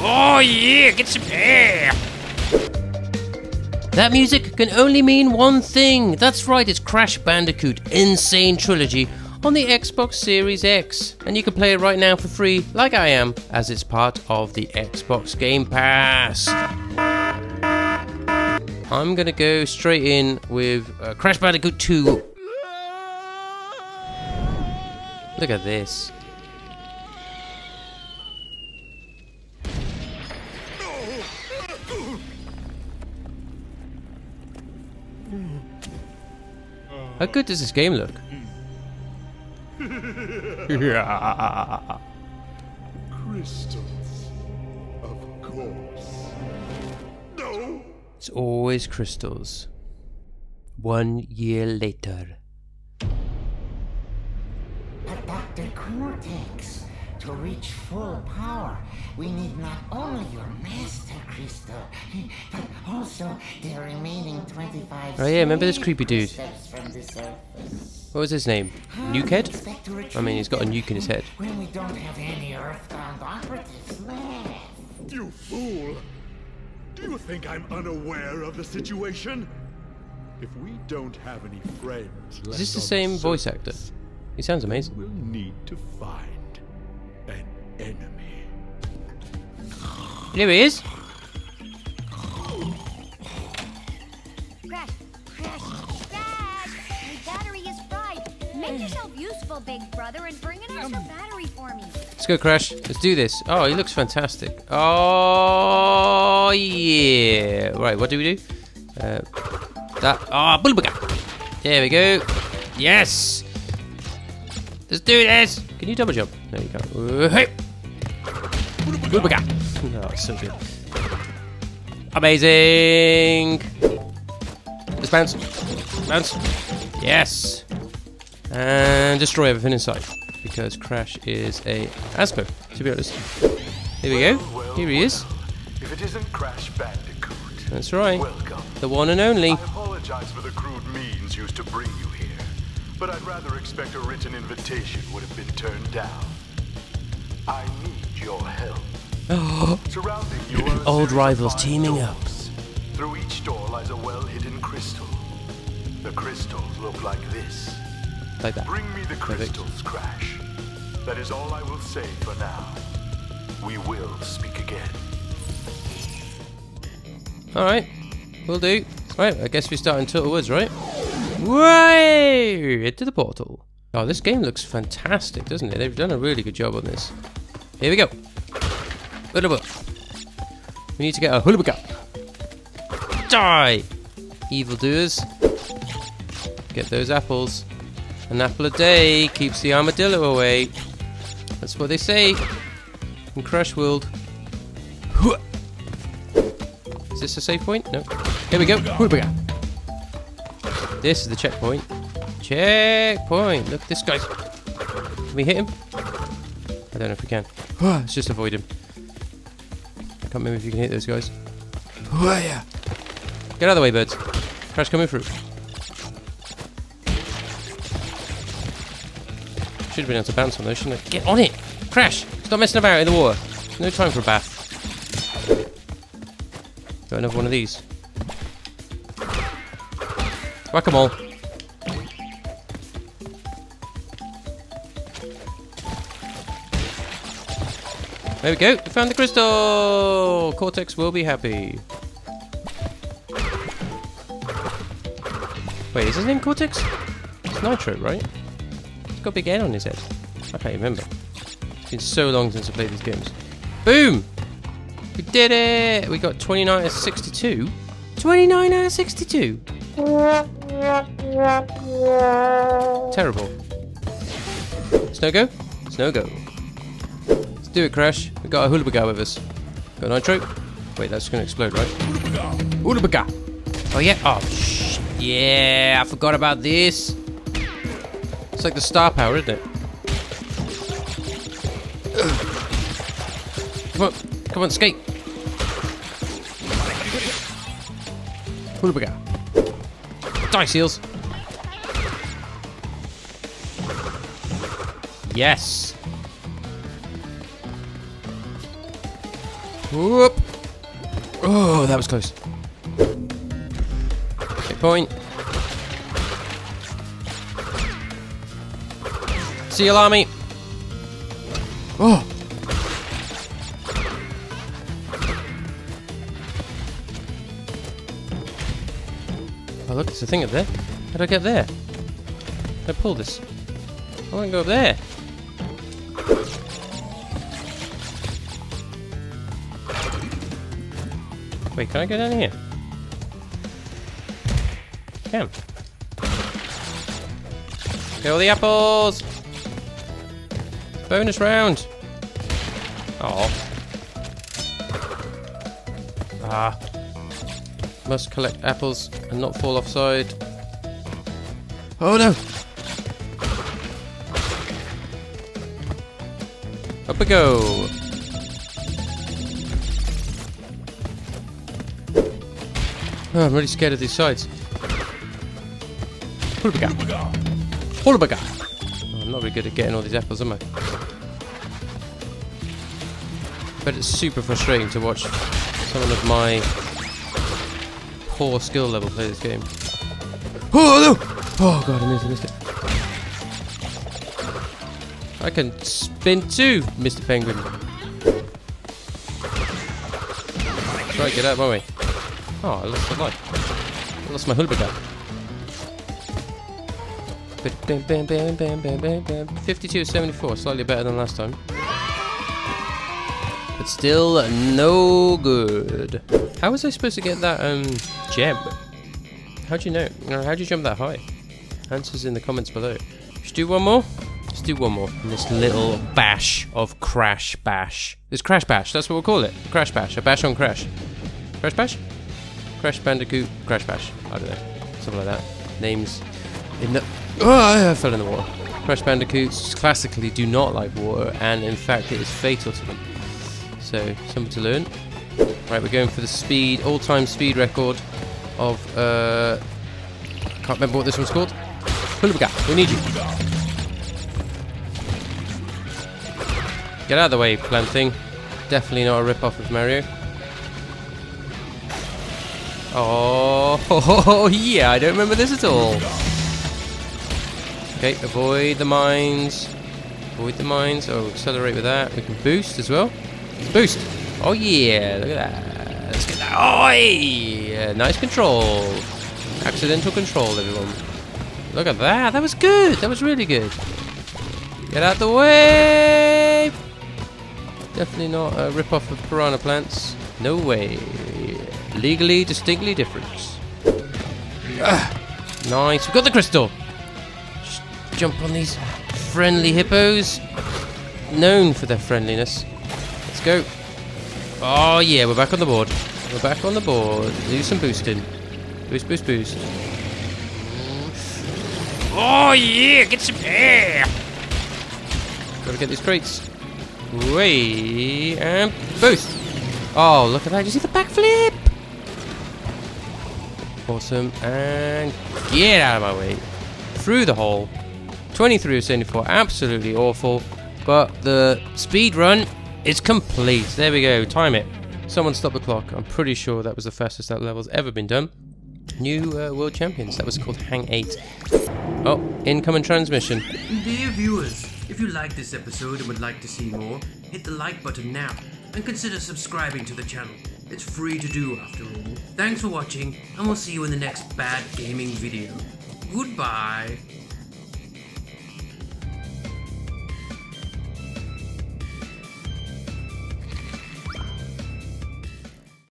Oh yeah, get some air. That music can only mean one thing. That's right, it's Crash Bandicoot N. Sane Trilogy on the Xbox Series X. And you can play it right now for free, like I am, as it's part of the Xbox Game Pass. I'm gonna go straight in with Crash Bandicoot 2. Look at this. How good does this game look? Crystals, of course. No. It's always crystals. 1 year later. But Dr. Cortex, to reach full power, we need not only your master crystal, but also the remaining 25. Oh yeah, remember this creepy dude? What was his name? Nukehead? I mean, he's got a nuke in his head. When we don't have any earthbound operatives left. You fool! Do you think I'm unaware of the situation? If we don't have any friends left, is this the same voice actor? He sounds amazing. We'll need to find an enemy. There he is. Crash! Crash! Crash! My battery is fried. Make yourself useful, big brother, and bring an extra battery for me. Let's go, Crash. Let's do this. Oh, he looks fantastic. Oh yeah. Right. What do we do? That. Ah, Hula-Booga. There we go. Yes. Let's do this. Can you double jump? No, you can't. Hey! Hula-Booga! Oh, it's so good. Amazing! Just bounce. Bounce. Yes! And destroy everything in sight. Because Crash is a aspo, to be honest. Here we go. Here he is. If it isn't Crash Bandicoot. That's right. Welcome. The one and only. I apologize for the crude means used to bring you here. But I'd rather expect a written invitation would have been turned down. I need your help. Surrounding you are old rivals teaming up. Through each door lies a well-hidden crystal. The crystals look like this. Like that. Bring me the crystals, Crash. That is all I will say for now. We will speak again. All right, we'll do. All right, I guess we start in Turtle Woods, right? Way into the portal. Oh, this game looks fantastic, doesn't it? They've done a really good job on this. Here we go. We need to get a Hula-Booga. Die, evildoers. Get those apples. An apple a day keeps the armadillo away. That's what they say in Crash World. Is this a safe point? No. Here we go. Hula-Booga. This is the checkpoint. Checkpoint! Look at this guy. Can we hit him? I don't know if we can. Let's just avoid him. I can't remember if you can hit those guys. Get out of the way, birds. Crash coming through. Should have been able to bounce on those, shouldn't I? Get on it! Crash! Stop messing about in the water. No time for a bath. Got another one of these. Whack-a-mole. There we go, we found the crystal! Cortex will be happy. Wait, is his name Cortex? It's Nitro, right? He's got a big N on his head. I can't remember. It's been so long since I played these games. Boom! We did it! We got 29 out of 62. 29 out of 62! Terrible. Snow go? Snow go. Let's do it, Crash. We got a Hula-Booga with us. Got Nitro. Wait, that's gonna explode, right? Hula-Booga! Oh yeah, oh shh. Yeah, I forgot about this. It's like the star power, isn't it? Come on, come on, skate. Hula-Booga. Die, seals. Yes. Whoop! Oh, that was close. Checkpoint. Seal army. Oh. Oh, look, there's a thing up there. How do I get there? How do I pull this? I want to go up there. Wait, can I go down here? I can. Get all the apples! Bonus round! Oh. Ah. Must collect apples and not fall offside. Oh no! Up we go! Oh, I'm really scared of these sides. Hula-Booga! Hula-Booga! Oh, I'm not really good at getting all these apples, am I? But it's super frustrating to watch someone of my poor skill level play this game. Oh no! Oh god, I missed it. I can spin too, Mr. Penguin. Try to get out, won't we? Oh, I lost my life. I lost my Hula-Booga. 52 of 74, slightly better than last time. But still no good. How was I supposed to get that gem? How do you know? How do you jump that high? Answers in the comments below. Should do one more? Let's do one more. In this little bash of Crash Bash. This Crash Bash, that's what we'll call it. Crash Bash. A bash on Crash. Crash Bash? Crash Bandicoot, Crash Bash. I don't know. Something like that. Names in the... Oh, I fell in the water. Crash Bandicoots classically do not like water, and in fact it is fatal to them. So, something to learn. Right, we're going for the speed, all-time speed record of, can't remember what this one's called. Hula-Booga, we need you. Get out of the way, plant thing. Definitely not a rip-off of Mario. Oh, yeah, I don't remember this at all. Okay, avoid the mines. Avoid the mines. Oh, accelerate with that. We can boost as well. Let's boost. Oh, yeah, look at that. Let's get that. Oh, yeah. Nice control. Accidental control, everyone. Look at that. That was good. That was really good. Get out the way. Definitely not a rip-off of Piranha Plants. No way. Legally distinctly different. Nice, we've got the crystal. Just jump on these friendly hippos, known for their friendliness. Let's go. Oh yeah, we're back on the board. We're back on the board. Do some boosting. Boost, boost, boost. Oh yeah, get some air. Gotta get these crates. Wait and boost. Oh look at that! Did you see the backflip? Awesome, and get out of my way. Through the hole. 23 of 74, absolutely awful. But the speed run is complete. There we go, time it. Someone stop the clock. I'm pretty sure that was the fastest that level's ever been done. New world champions, that was called Hang 8. Oh, incoming transmission. Dear viewers, if you liked this episode and would like to see more, hit the like button now and consider subscribing to the channel. It's free to do after all. Thanks for watching, and we'll see you in the next bad gaming video. Goodbye.